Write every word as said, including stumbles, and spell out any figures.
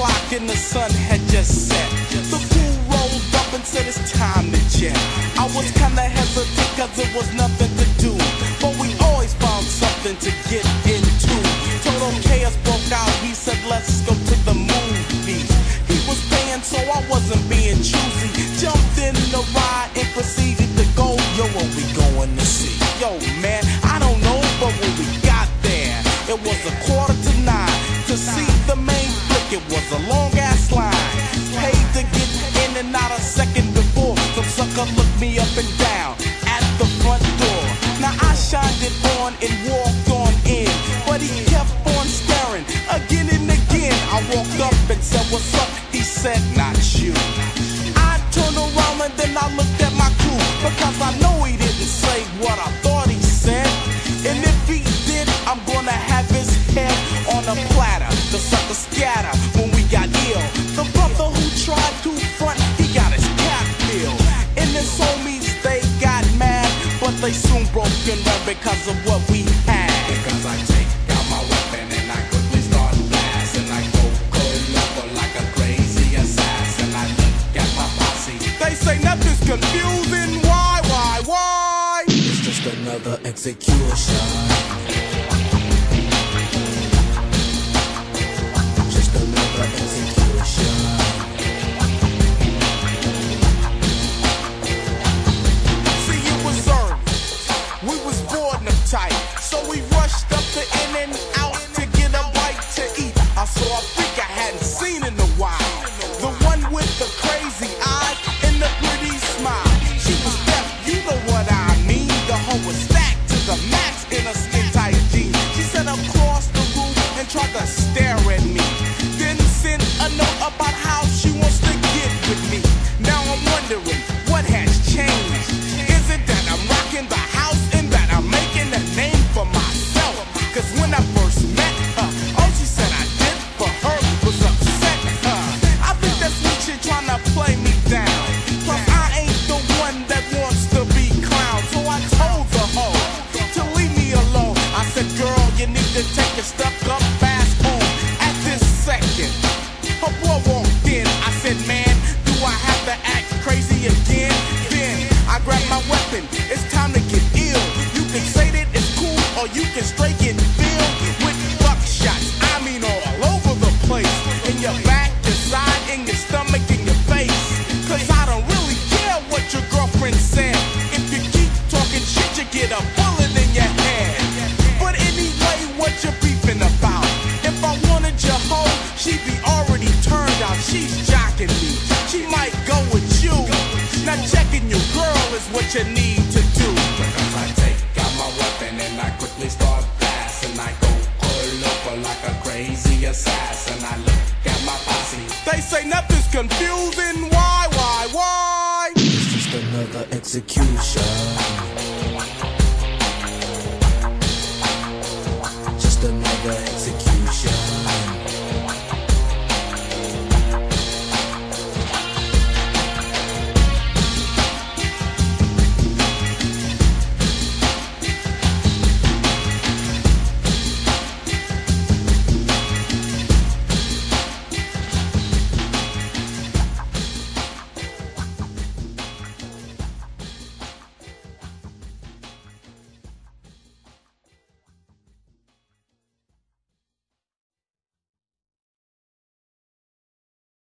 o'clock and the sun had just set. The pool rolled up and said it's time to jet. I was kinda hesitant cause there was nothing to do, but we always found something to get into. Total chaos broke out, he said let's go to the movies. He was paying so I wasn't being choosy. Jumped in the ride and proceeded to go. Yo, what we going to see? Yo man, I don't know, but when we got there it was a quarter to nine. To see the main flick, it was a long ass line. Paid to get in and out a second before some sucker looked me up and down at the front door. Now I shined it on and walked on in, but he kept on staring again and again. I walked up and said, what's up? He said, not you. I turned around and then I looked at my crew, because I know he didn't say what I thought he said. And if he did, I'm gonna have his head on a platter. The sucker scatter when we got ill. The brother who tried to front, he got his cap filled. And his homies, they got mad, but they soon broke and ran because of what we had. Because I take out my weapon and I quickly start blasting. I go cold level like a crazy assassin. I look at my posse, they say nothing's confusing. Why, why, why? It's just another execution. Tight. So we rushed up the in and out to get a bite to eat. I saw a freak I hadn't seen in a while, the one with the crazy eyes and the pretty smile. She was deaf, you know what I mean. The hoe was stacked to the max in a skin tight jean. She sat across the room and tried to stare at me, then sent a note about how she wants to get with me. Now I'm wondering what has changed. Is it that I'm rocking the house and that I'm making myself? Cause when I first met her, all she said I did for her was upset her. I think that's what you're trying to play me down. Plus I ain't the one that wants to be clowned. So I told the hoe to leave me alone. I said, girl, you need to take your stuff up fast home. At this second, her boy walked in. I said, man, do I have to act crazy again? Then I grabbed my weapon. It's time to get ill. You can say that it's cool, or you can straight get filled with buckshots. I mean all over the place, in your back, your side, in your stomach, in your face. Cause I don't really care what your girlfriend said. If you keep talking shit, you get a bullet in your head. But anyway, what you beefing about? If I wanted your hoe, she'd be already turned out. She's jocking me, she might go with you. Now checking your girl is what you need to do. Because I take out my weapon and I quickly start blasting. I go curl over like a crazy assassin. I look at my posse, they say nothing's confusing. Why, why, why? It's just another execution.